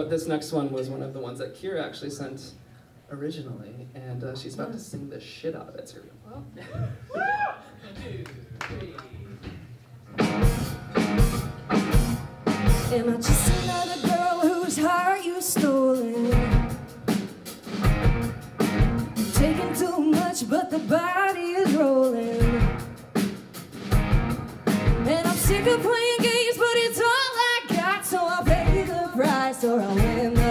But this next one was one of the ones that Kyra actually sent originally, and she's about to sing the shit out of it. Well. 1, 2, 3. Am I just another girl whose heart you stolen? Taking too much, but the body is rolling. And I'm sick of playing games, but it's all I got, so I'll pay the price or I'll win the